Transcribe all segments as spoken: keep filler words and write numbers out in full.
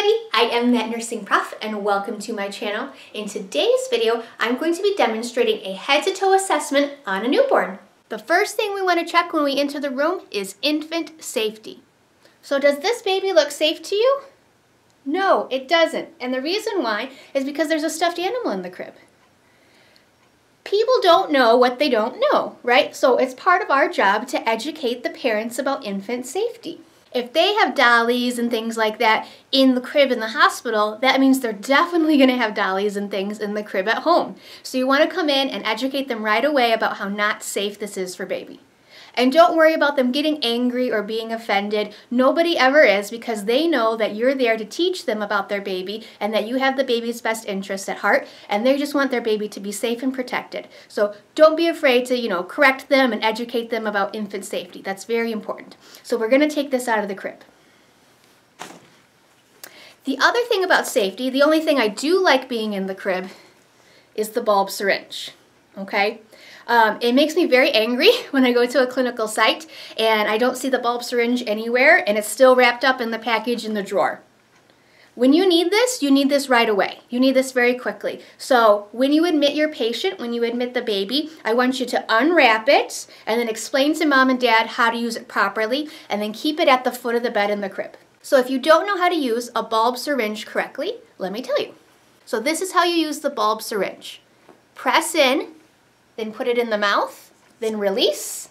everybody, I am That Nursing Prof and welcome to my channel. In today's video, I'm going to be demonstrating a head-to-toe assessment on a newborn. The first thing we want to check when we enter the room is infant safety. So does this baby look safe to you? No, it doesn't. And the reason why is because there's a stuffed animal in the crib. People don't know what they don't know, right? So it's part of our job to educate the parents about infant safety. If they have dollies and things like that in the crib in the hospital, that means they're definitely going to have dollies and things in the crib at home. So you want to come in and educate them right away about how not safe this is for baby. And don't worry about them getting angry or being offended. Nobody ever is, because they know that you're there to teach them about their baby and that you have the baby's best interests at heart, and they just want their baby to be safe and protected. So don't be afraid to, you know, correct them and educate them about infant safety. That's very important. So we're going to take this out of the crib. The other thing about safety, the only thing I do like being in the crib, is the bulb syringe. Okay? Um, it makes me very angry when I go to a clinical site and I don't see the bulb syringe anywhere and it's still wrapped up in the package in the drawer. When you need this, you need this right away. You need this very quickly. So when you admit your patient, when you admit the baby, I want you to unwrap it and then explain to mom and dad how to use it properly, and then keep it at the foot of the bed in the crib. So if you don't know how to use a bulb syringe correctly, let me tell you. So this is how you use the bulb syringe. Press in, then put it in the mouth, then release,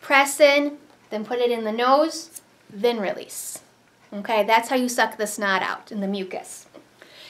press in, then put it in the nose, then release. Okay, that's how you suck the snot out and the mucus.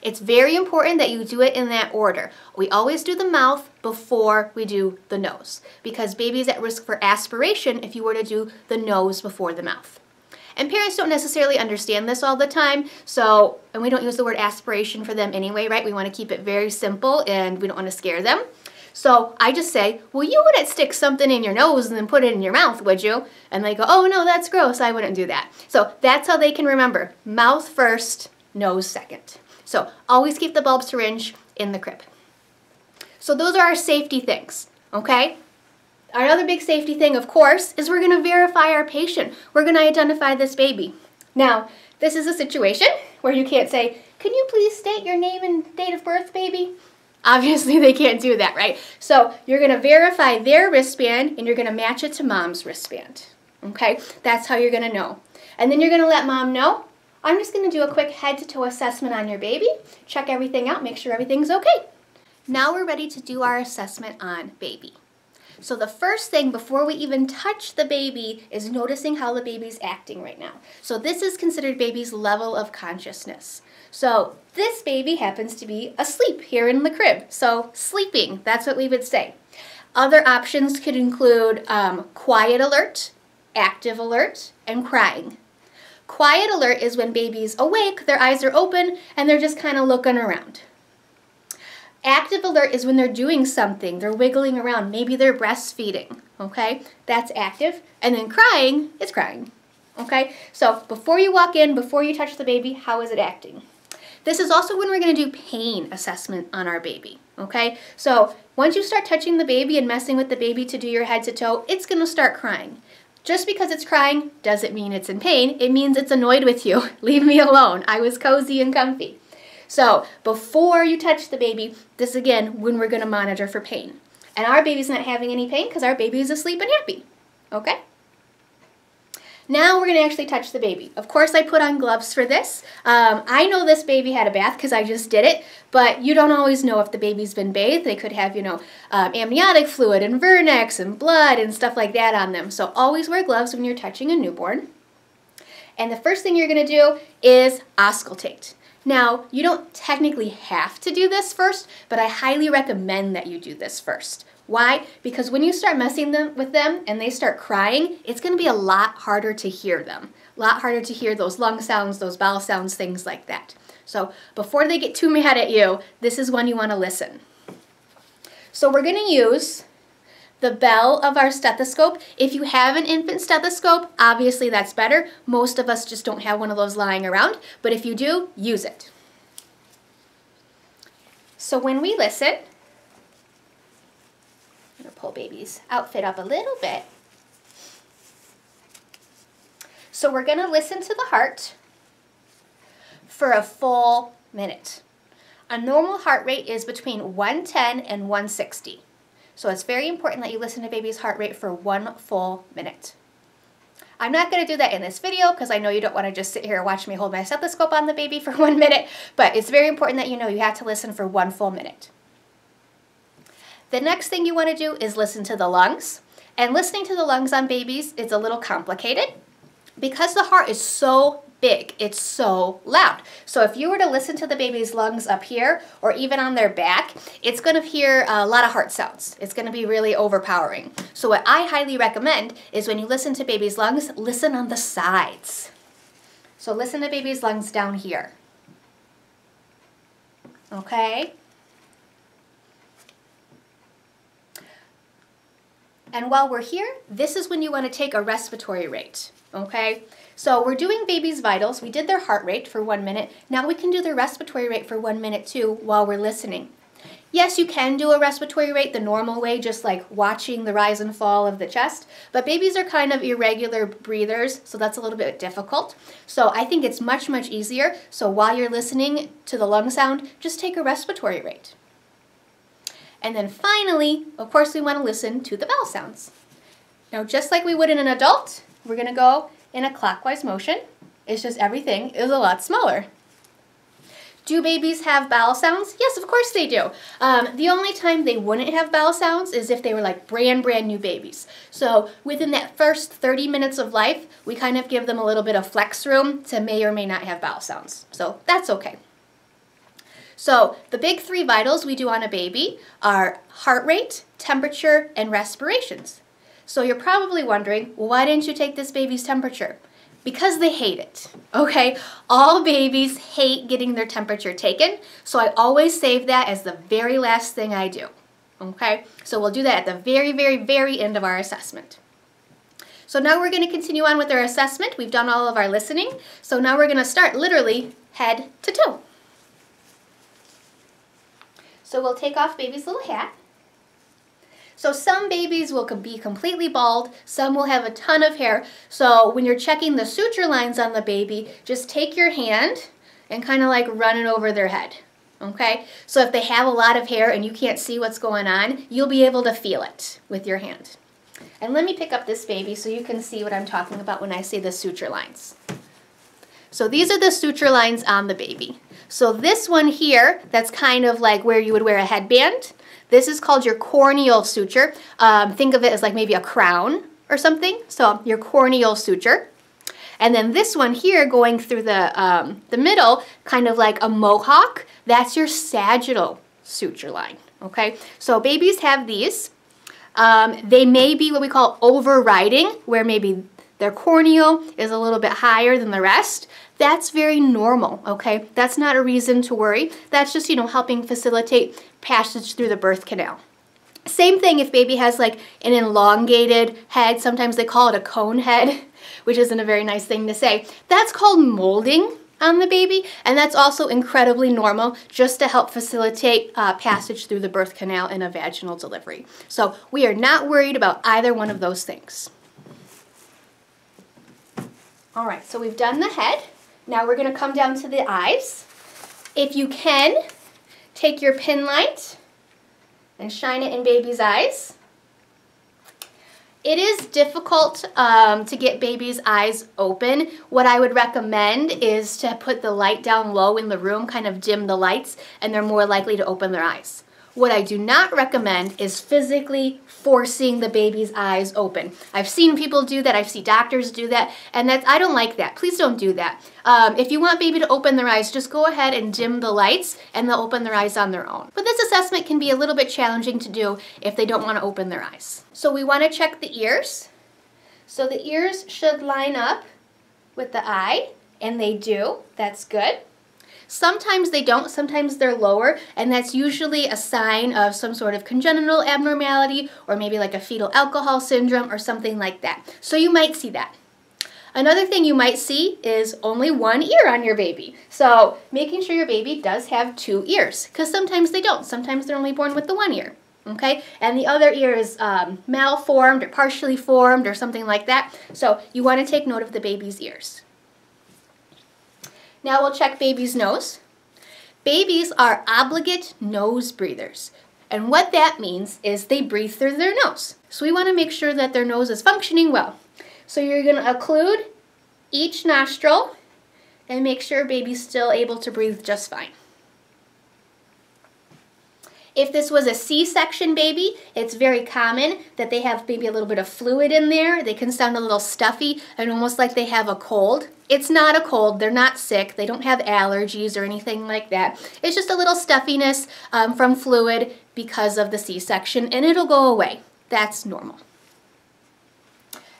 It's very important that you do it in that order. We always do the mouth before we do the nose, because baby's at risk for aspiration if you were to do the nose before the mouth. And parents don't necessarily understand this all the time, so, and we don't use the word aspiration for them anyway, right? We want to keep it very simple and we don't want to scare them. So I just say, well, you wouldn't stick something in your nose and then put it in your mouth, would you? And they go, oh no, that's gross, I wouldn't do that. So that's how they can remember, mouth first, nose second. So always keep the bulb syringe in the crib. So those are our safety things, okay? Our other big safety thing, of course, is we're going to verify our patient. We're going to identify this baby. Now, this is a situation where you can't say, can you please state your name and date of birth, baby? Obviously, they can't do that, right? So you're going to verify their wristband, and you're going to match it to mom's wristband, okay? That's how you're going to know. And then you're going to let mom know, I'm just going to do a quick head-to-toe assessment on your baby, check everything out, make sure everything's okay. Now we're ready to do our assessment on baby. So the first thing, before we even touch the baby, is noticing how the baby's acting right now. So this is considered baby's level of consciousness. So this baby happens to be asleep here in the crib. So sleeping, that's what we would say. Other options could include um, quiet alert, active alert, and crying. Quiet alert is when baby's awake, their eyes are open, and they're just kind of looking around. Active alert is when they're doing something, they're wiggling around, maybe they're breastfeeding, okay? That's active. And then crying is crying, okay? So before you walk in, before you touch the baby, how is it acting? This is also when we're going to do pain assessment on our baby, okay? So once you start touching the baby and messing with the baby to do your head to toe, it's going to start crying. Just because it's crying doesn't mean it's in pain. It means it's annoyed with you. Leave me alone. I was cozy and comfy. So before you touch the baby, this again, when we're going to monitor for pain. And our baby's not having any pain because our baby is asleep and happy. Okay? Now we're going to actually touch the baby. Of course, I put on gloves for this. Um, I know this baby had a bath because I just did it, but you don't always know if the baby's been bathed. They could have, you know, um, amniotic fluid and Vernex and blood and stuff like that on them. So always wear gloves when you're touching a newborn. And the first thing you're going to do is auscultate. Now, you don't technically have to do this first, but I highly recommend that you do this first. Why? Because when you start messing them, with them and they start crying, it's going to be a lot harder to hear them. A lot harder to hear those lung sounds, those bowel sounds, things like that. So before they get too mad at you, this is when you want to listen. So we're going to use the bell of our stethoscope. If you have an infant stethoscope, obviously that's better. Most of us just don't have one of those lying around, but if you do, use it. So when we listen, I'm gonna pull baby's outfit up a little bit. So we're gonna listen to the heart. for a full minute. A normal heart rate is between one ten and one sixty. So it's very important that you listen to baby's heart rate for one full minute. I'm not going to do that in this video because I know you don't want to just sit here and watch me hold my stethoscope on the baby for one minute, but it's very important that you know you have to listen for one full minute. The next thing you want to do is listen to the lungs. And listening to the lungs on babies is a little complicated because the heart is so big, it's so loud. So if you were to listen to the baby's lungs up here or even on their back, it's going to hear a lot of heart sounds. It's going to be really overpowering. So what I highly recommend is when you listen to baby's lungs, listen on the sides. So listen to baby's lungs down here. Okay? And while we're here, this is when you want to take a respiratory rate. Okay? So we're doing baby's vitals. We did their heart rate for one minute. Now we can do their respiratory rate for one minute too while we're listening. Yes, you can do a respiratory rate the normal way, just like watching the rise and fall of the chest, but babies are kind of irregular breathers, so that's a little bit difficult. So I think it's much, much easier. So while you're listening to the lung sound, just take a respiratory rate. And then finally, of course, we want to listen to the bell sounds. Now, just like we would in an adult, we're going to go in a clockwise motion. It's just everything is a lot smaller. Do babies have bowel sounds? Yes, of course they do. Um, the only time they wouldn't have bowel sounds is if they were like brand, brand new babies. So within that first thirty minutes of life, we kind of give them a little bit of flex room to may or may not have bowel sounds. So that's okay. So the big three vitals we do on a baby are heart rate, temperature, and respirations. So you're probably wondering, well, why didn't you take this baby's temperature? Because they hate it, okay? All babies hate getting their temperature taken, so I always save that as the very last thing I do, okay? So we'll do that at the very, very, very end of our assessment. So now we're going to continue on with our assessment. We've done all of our listening, so now we're going to start literally head to toe. So we'll take off baby's little hat. So some babies will be completely bald, some will have a ton of hair. So when you're checking the suture lines on the baby, just take your hand and kind of like run it over their head, okay? So if they have a lot of hair and you can't see what's going on, you'll be able to feel it with your hand. And let me pick up this baby so you can see what I'm talking about when I say the suture lines. So these are the suture lines on the baby. So this one here, that's kind of like where you would wear a headband. This is called your corneal suture. Um, think of it as like maybe a crown or something. So your corneal suture. And then this one here going through the, um, the middle, kind of like a mohawk, that's your sagittal suture line, okay? So babies have these. Um, they may be what we call overriding, where maybe their corneal is a little bit higher than the rest. That's very normal, okay? That's not a reason to worry. That's just, you know, helping facilitate passage through the birth canal. Same thing if baby has like an elongated head, sometimes they call it a cone head, which isn't a very nice thing to say. That's called molding on the baby, and that's also incredibly normal just to help facilitate uh, passage through the birth canal in a vaginal delivery. So we are not worried about either one of those things. All right, so we've done the head. Now we're gonna come down to the eyes. If you can, take your pin light and shine it in baby's eyes. It is difficult um, to get baby's eyes open. What I would recommend is to put the light down low in the room, kind of dim the lights, and they're more likely to open their eyes. What I do not recommend is physically forcing the baby's eyes open. I've seen people do that, I've seen doctors do that, and that's, I don't like that. Please don't do that. Um, if you want baby to open their eyes, just go ahead and dim the lights and they'll open their eyes on their own. But this assessment can be a little bit challenging to do if they don't want to open their eyes. So we want to check the ears. So the ears should line up with the eye, and they do. That's good. Sometimes they don't, sometimes they're lower, and that's usually a sign of some sort of congenital abnormality or maybe like a fetal alcohol syndrome or something like that. So you might see that. Another thing you might see is only one ear on your baby. So making sure your baby does have two ears, because sometimes they don't. Sometimes they're only born with the one ear, okay? And the other ear is um, malformed or partially formed or something like that. So you want to take note of the baby's ears. Now we'll check baby's nose. Babies are obligate nose breathers. And what that means is they breathe through their nose. So we want to make sure that their nose is functioning well. So you're going to occlude each nostril and make sure baby's still able to breathe just fine. If this was a C section baby, it's very common that they have maybe a little bit of fluid in there. They can sound a little stuffy and almost like they have a cold. It's not a cold. They're not sick. They don't have allergies or anything like that. It's just a little stuffiness um, from fluid because of the C section, and it'll go away. That's normal.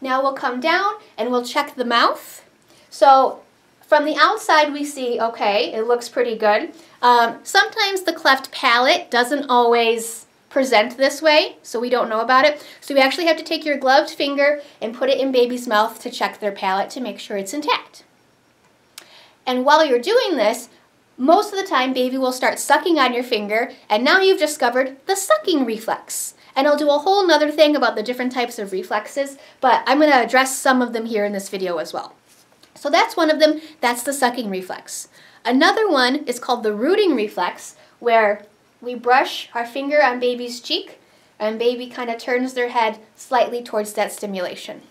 Now we'll come down and we'll check the mouth. So from the outside we see, okay, it looks pretty good. Um, sometimes the cleft palate doesn't always present this way, so we don't know about it. So you actually have to take your gloved finger and put it in baby's mouth to check their palate to make sure it's intact. And while you're doing this, most of the time baby will start sucking on your finger, and now you've discovered the sucking reflex. And I'll do a whole nother thing about the different types of reflexes, but I'm going to address some of them here in this video as well. So that's one of them. That's the sucking reflex. Another one is called the rooting reflex, where we brush our finger on baby's cheek and baby kind of turns their head slightly towards that stimulation.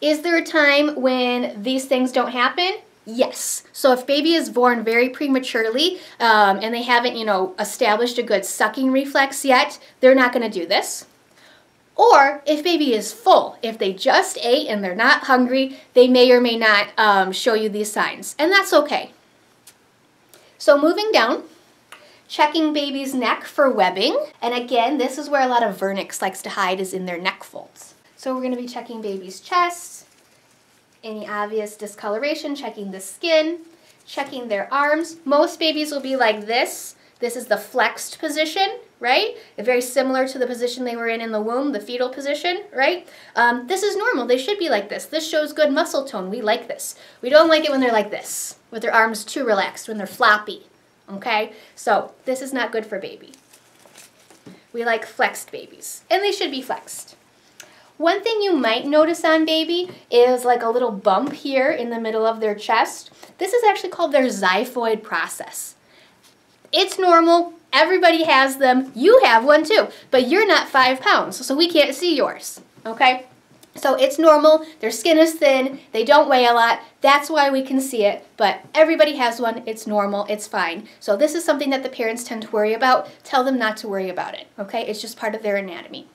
Is there a time when these things don't happen? Yes. So if baby is born very prematurely um, and they haven't, you know, established a good sucking reflex yet, they're not going to do this. Or if baby is full, if they just ate and they're not hungry, they may or may not um, show you these signs, and that's okay. So moving down, checking baby's neck for webbing, and again, this is where a lot of vernix likes to hide, is in their neck folds. So we're going to be checking baby's chest, any obvious discoloration, checking the skin, checking their arms. Most babies will be like this. This is the flexed position, right? Very similar to the position they were in in the womb, the fetal position, right? Um, this is normal. They should be like this. This shows good muscle tone. We like this. We don't like it when they're like this, with their arms too relaxed, when they're floppy, okay? So this is not good for baby. We like flexed babies, and they should be flexed. One thing you might notice on baby is like a little bump here in the middle of their chest. This is actually called their xiphoid process. It's normal. Everybody has them. You have one too, but you're not five pounds, so we can't see yours, okay? So it's normal. Their skin is thin. They don't weigh a lot. That's why we can see it, but everybody has one. It's normal. It's fine. So this is something that the parents tend to worry about. Tell them not to worry about it, okay? It's just part of their anatomy.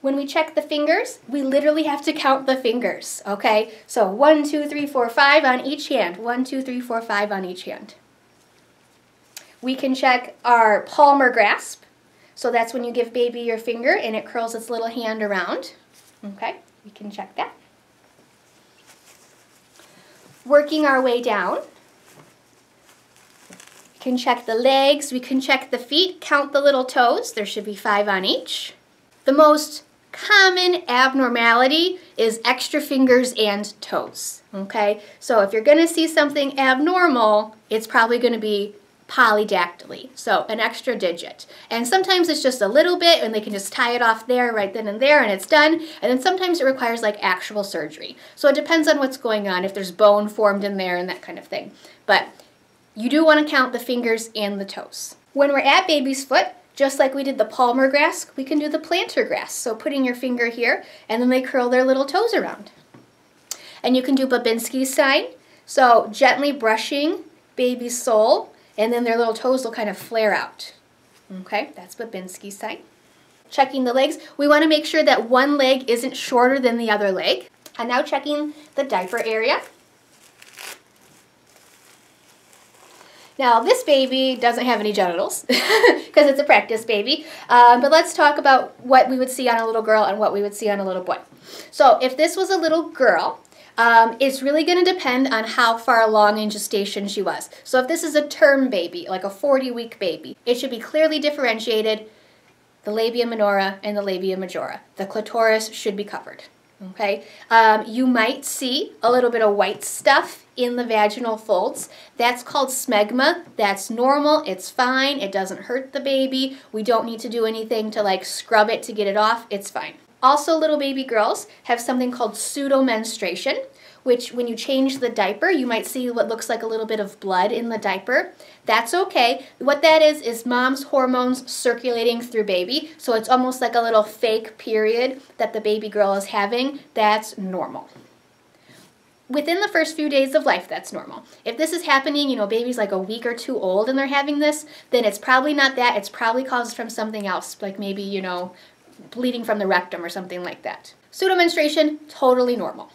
When we check the fingers, we literally have to count the fingers, okay? So one, two, three, four, five on each hand. One, two, three, four, five on each hand. We can check our palmar grasp. So that's when you give baby your finger and it curls its little hand around. Okay, we can check that. Working our way down, we can check the legs, we can check the feet, count the little toes. There should be five on each. The most common abnormality is extra fingers and toes. Okay, so if you're gonna see something abnormal, it's probably gonna be polydactyly, so an extra digit. And sometimes it's just a little bit and they can just tie it off there right then and there and it's done. And then sometimes it requires like actual surgery. So it depends on what's going on, if there's bone formed in there and that kind of thing. But you do want to count the fingers and the toes. When we're at baby's foot, just like we did the palmar grasp, we can do the plantar grasp. So putting your finger here and then they curl their little toes around. And you can do Babinski's sign. So gently brushing baby's sole, and then their little toes will kind of flare out. Okay, that's Babinski's sign. Checking the legs, we want to make sure that one leg isn't shorter than the other leg. And now checking the diaper area. Now this baby doesn't have any genitals because it's a practice baby, um, but let's talk about what we would see on a little girl and what we would see on a little boy. So if this was a little girl, Um, it's really going to depend on how far along in gestation she was. So if this is a term baby, like a forty week baby, it should be clearly differentiated, the labia minora and the labia majora. The clitoris should be covered. Okay, um, you might see a little bit of white stuff in the vaginal folds. That's called smegma. That's normal. It's fine. It doesn't hurt the baby. We don't need to do anything to like scrub it to get it off. It's fine. Also, little baby girls have something called pseudomenstruation, which when you change the diaper, you might see what looks like a little bit of blood in the diaper. That's okay. What that is is mom's hormones circulating through baby, so it's almost like a little fake period that the baby girl is having. That's normal. Within the first few days of life, that's normal. If this is happening, you know, baby's like a week or two old and they're having this, then it's probably not that. It's probably caused from something else, like maybe, you know, bleeding from the rectum or something like that. Pseudomenstruation, totally normal.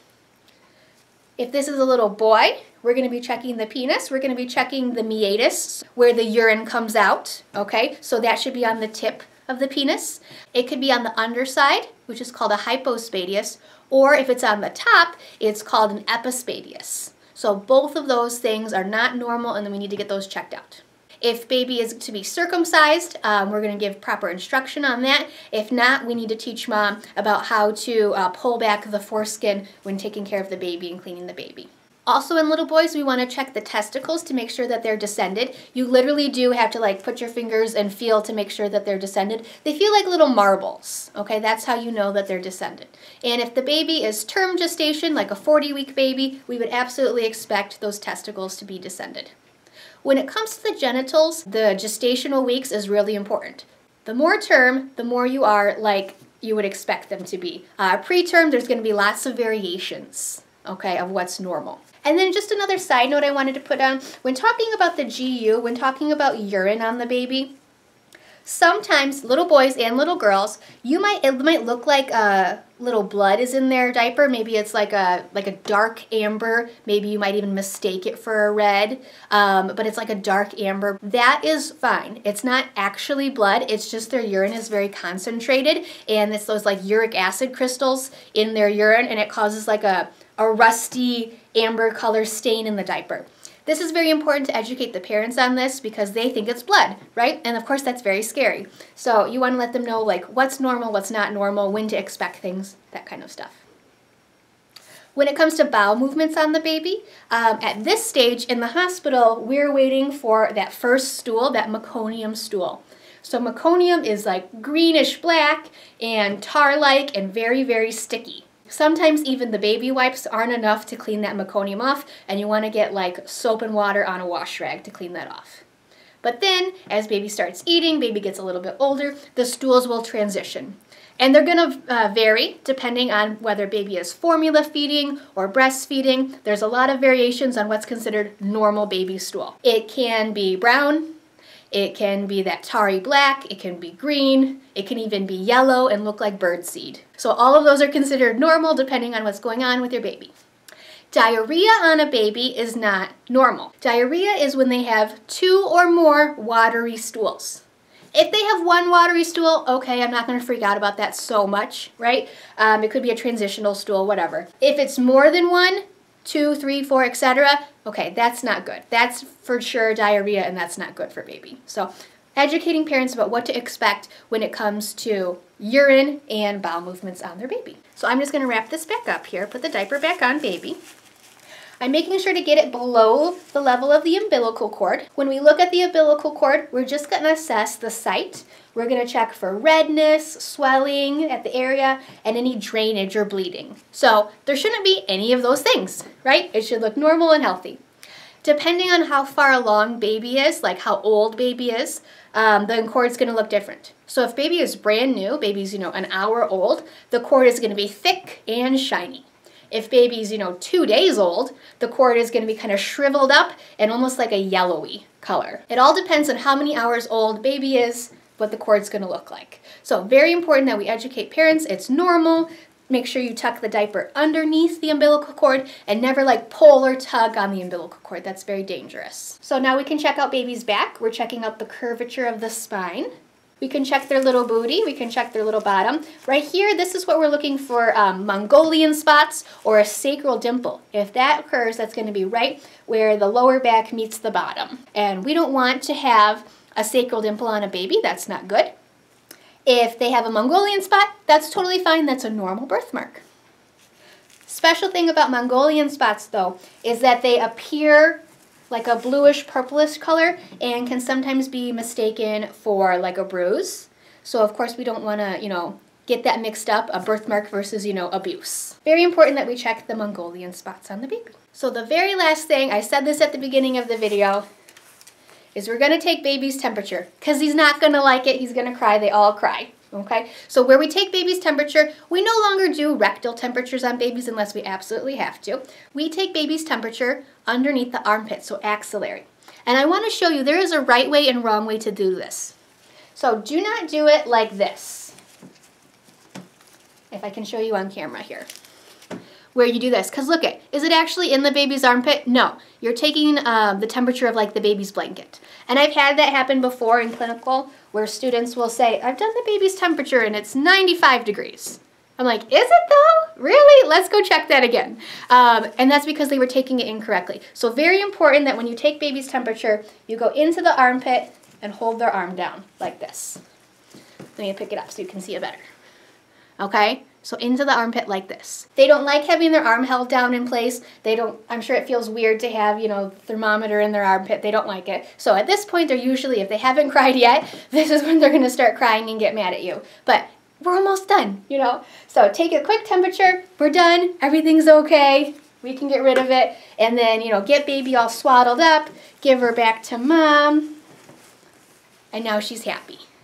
If this is a little boy, we're going to be checking the penis. We're going to be checking the meatus, where the urine comes out, okay? So that should be on the tip of the penis. It could be on the underside, which is called a hypospadias, or if it's on the top, it's called an epispadias. So both of those things are not normal, and then we need to get those checked out. If baby is to be circumcised, um, we're going to give proper instruction on that. If not, we need to teach mom about how to uh, pull back the foreskin when taking care of the baby and cleaning the baby. Also in little boys, we want to check the testicles to make sure that they're descended. You literally do have to like put your fingers and feel to make sure that they're descended. They feel like little marbles, okay? That's how you know that they're descended. And if the baby is term gestation, like a forty week baby, we would absolutely expect those testicles to be descended. When it comes to the genitals, the gestational weeks is really important. The more term, the more you are like you would expect them to be. Uh, preterm, there's going to be lots of variations, okay, of what's normal. And then just another side note I wanted to put on, when talking about the G U, when talking about urine on the baby, sometimes little boys and little girls, you might it might look like a little blood is in their diaper. Maybe it's like a like a dark amber. Maybe you might even mistake it for a red, um, but it's like a dark amber. That is fine. It's not actually blood. It's just their urine is very concentrated, and it's those like uric acid crystals in their urine, and it causes like a a rusty amber color stain in the diaper. This is very important to educate the parents on this because they think it's blood, right? And of course that's very scary. So you want to let them know like what's normal, what's not normal, when to expect things, that kind of stuff. When it comes to bowel movements on the baby, um, at this stage in the hospital, we're waiting for that first stool, that meconium stool. So meconium is like greenish black and tar-like and very, very sticky. Sometimes even the baby wipes aren't enough to clean that meconium off, and you want to get like soap and water on a wash rag to clean that off. But then, as baby starts eating, baby gets a little bit older, the stools will transition. And they're going to uh, vary depending on whether baby is formula feeding or breastfeeding. There's a lot of variations on what's considered normal baby stool. It can be brown, it can be that tarry black, it can be green, it can even be yellow and look like birdseed. So all of those are considered normal depending on what's going on with your baby. Diarrhea on a baby is not normal. Diarrhea is when they have two or more watery stools. If they have one watery stool, okay, I'm not going to freak out about that so much, right? Um, it could be a transitional stool, whatever. If it's more than one, two, three, four, et cetera, okay, that's not good. That's for sure diarrhea, and that's not good for baby. So educating parents about what to expect when it comes to urine and bowel movements on their baby. So I'm just going to wrap this back up here, put the diaper back on baby. I'm making sure to get it below the level of the umbilical cord. When we look at the umbilical cord, we're just going to assess the site. We're going to check for redness, swelling at the area, and any drainage or bleeding. So there shouldn't be any of those things, right? It should look normal and healthy. Depending on how far along baby is, like how old baby is, um, the cord's going to look different. So if baby is brand new, baby's, you know, an hour old, the cord is going to be thick and shiny. If baby's, you know, two days old, the cord is going to be kind of shriveled up and almost like a yellowy color. It all depends on how many hours old baby is, what the cord's going to look like. So very important that we educate parents. It's normal. Make sure you tuck the diaper underneath the umbilical cord and never like pull or tug on the umbilical cord. That's very dangerous. So now we can check out baby's back. We're checking out the curvature of the spine. We can check their little booty, we can check their little bottom. Right here, this is what we're looking for, um, Mongolian spots or a sacral dimple. If that occurs, that's going to be right where the lower back meets the bottom. And we don't want to have a sacral dimple on a baby, that's not good. If they have a Mongolian spot, that's totally fine, that's a normal birthmark. Special thing about Mongolian spots though, is that they appear like a bluish purplish color and can sometimes be mistaken for like a bruise. So of course we don't want to, you know, get that mixed up, a birthmark versus, you know, abuse. Very important that we check the Mongolian spots on the baby. So the very last thing, I said this at the beginning of the video, is we're gonna take baby's temperature, because he's not gonna like it, he's gonna cry, they all cry. Okay, so where we take baby's temperature, we no longer do rectal temperatures on babies unless we absolutely have to. We take baby's temperature underneath the armpit, so axillary. And I want to show you there is a right way and wrong way to do this. So do not do it like this. If I can show you on camera here, where you do this, because look it, is it actually in the baby's armpit? No, you're taking uh, the temperature of like the baby's blanket. And I've had that happen before in clinical where students will say, I've done the baby's temperature and it's ninety-five degrees. I'm like, is it though? Really? Let's go check that again. Um, and that's because they were taking it incorrectly. So very important that when you take baby's temperature, you go into the armpit and hold their arm down like this. Let me pick it up so you can see it better. Okay? So into the armpit like this. They don't like having their arm held down in place. They don't, I'm sure it feels weird to have, you know, thermometer in their armpit. They don't like it. So at this point, they're usually, if they haven't cried yet, this is when they're gonna start crying and get mad at you. But we're almost done, you know? So take a quick temperature, we're done, everything's okay, we can get rid of it. And then, you know, get baby all swaddled up, give her back to mom, and now she's happy.